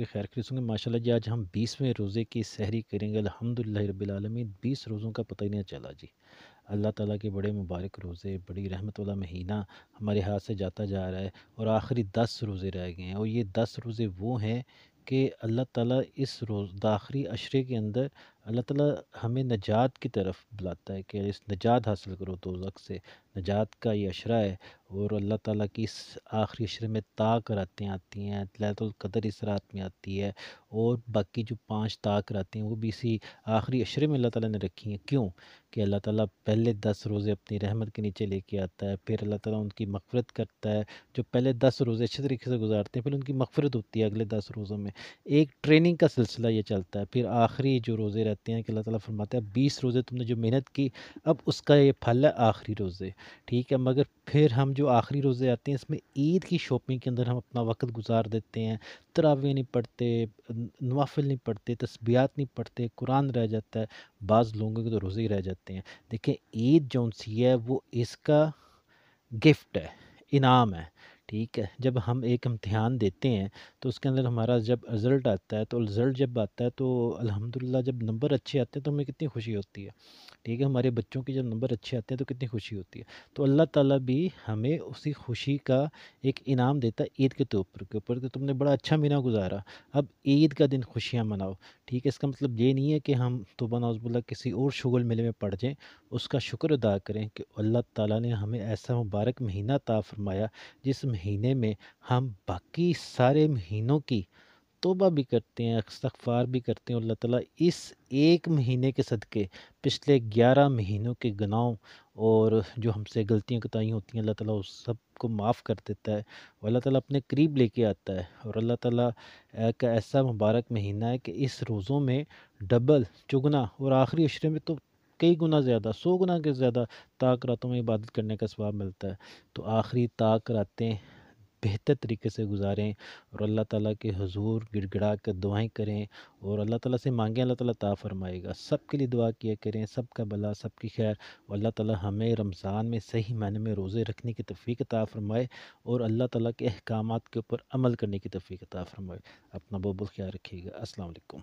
के खैर खरीज होंगे माशाल्लाह जी। आज हम 20वें रोज़े की सहरी करेंगे अल्हम्दुलिल्लाह रब्बिल आलमीन। 20 रोज़ों का पता ही नहीं चला जी। अल्लाह ताला के बड़े मुबारक रोज़े, बड़ी रहमत वाला महीना हमारे हाथ से जाता जा रहा है और आखिरी 10 रोज़े रह गए हैं। और ये 10 रोज़े वो हैं कि अल्लाह ताला इस रोज़ आखिरी अशरे के अंदर अल्लाह ताला हमें नजात की तरफ बुलाता है कि इस नजात हासिल करो दोज़ख से। नजात का ये अशरा है और अल्लाह ताला की इस आखिरी अशरे में ताक रातें आती हैं, लैलतुल क़द्र इस रात में आती है और बाकी जो 5 ताक रातें वो भी इसी आखिरी अशरे में अल्लाह ताला ने रखी हैं। क्यों कि अल्लाह ताला पहले 10 रोज़े अपनी रहमत के नीचे लेके आता है, फिर अल्लाह ताला उनकी मग़फ़िरत करता है। जो पहले 10 रोज़े अच्छे तरीके से गुजारते हैं फिर उनकी मग़फ़िरत होती है। अगले 10 रोज़ों में एक ट्रेनिंग का सिलसिला ये चलता है। फिर आखिरी जो रोज़े रहते हैं कि अल्लाह ताला फरमाता है 20 रोज़े तुमने जो मेहनत की अब उसका ये फल है आखिरी रोज़े, ठीक है। मगर फिर हम जो आखिरी रोज़े आते हैं इसमें ईद की शॉपिंग के अंदर हम अपना वक्त गुजार देते हैं। तरावीह नहीं पढ़ते, नवाफिल नहीं पढ़ते, तस्बीहात नहीं पढ़ते, कुरान रह जाता है। बाज़ लोगों के तो रोज़े ही रह जाते हैं। देखें ईद जौन सी है वो इसका गिफ्ट है, इनाम है, ठीक है। जब हम एक इम्तिहान देते हैं तो उसके अंदर हमारा जब रिज़ल्ट आता है, तो रिज़ल्ट जब आता है तो अल्हम्दुलिल्लाह जब नंबर अच्छे आते हैं तो हमें कितनी खुशी होती है, ठीक है। हमारे बच्चों के जब नंबर अच्छे आते हैं तो कितनी खुशी होती है। तो अल्लाह ताला भी हमें उसी खुशी का एक इनाम देता है ईद के तौर के ऊपर कि तुमने बड़ा अच्छा महीना गुजारा, अब ईद का दिन खुशियाँ मनाओ, ठीक है। इसका मतलब ये नहीं है कि हम तौबा नाउज़ुबिल्लाह किसी और शुगल मेले में पड़ जाएँ। उसका शुक्र अदा करें कि अल्लाह ताला ने हमें ऐसा मुबारक महीना अता फरमाया जिस महीने में हम बाकी सारे महीनों की तौबा भी करते हैं, इस्तग़फ़ार भी करते हैं। अल्लाह ताला इस एक महीने के सदक़े पिछले 11 महीनों के गुनाहों और जो हमसे गलतियाँ कोताही होती हैं अल्लाह ताला उस सब को माफ़ कर देता है और अल्लाह ताला अपने करीब लेके आता है। और अल्लाह ताला का ऐसा मुबारक महीना है कि इस रोज़ों में डबल चुगना और आखिरी अशरे में तो कई गुना ज़्यादा, 100 गुना के ज़्यादा ताक रातों में इबादत करने का सवाब मिलता है। तो आखिरी ताक रातें बेहतर तरीके से गुजारें और अल्लाह ताला के हुजूर गिड़गिड़ा कर दुआएँ करें और अल्लाह ताला से मांगें, अल्लाह ताला अता फरमाएगा। सब के लिए दुआ किया करें, सब का भला, सब की खैर। और अल्लाह ताला हमें रमज़ान में सही मायने में रोज़े रखने की तौफीक अता फरमाए और अल्लाह ताला के अहकामात के ऊपर अमल करने की तौफीक अता फरमाए। अपना बहुत ख्याल रखिएगा। अस्सलाम वालेकुम।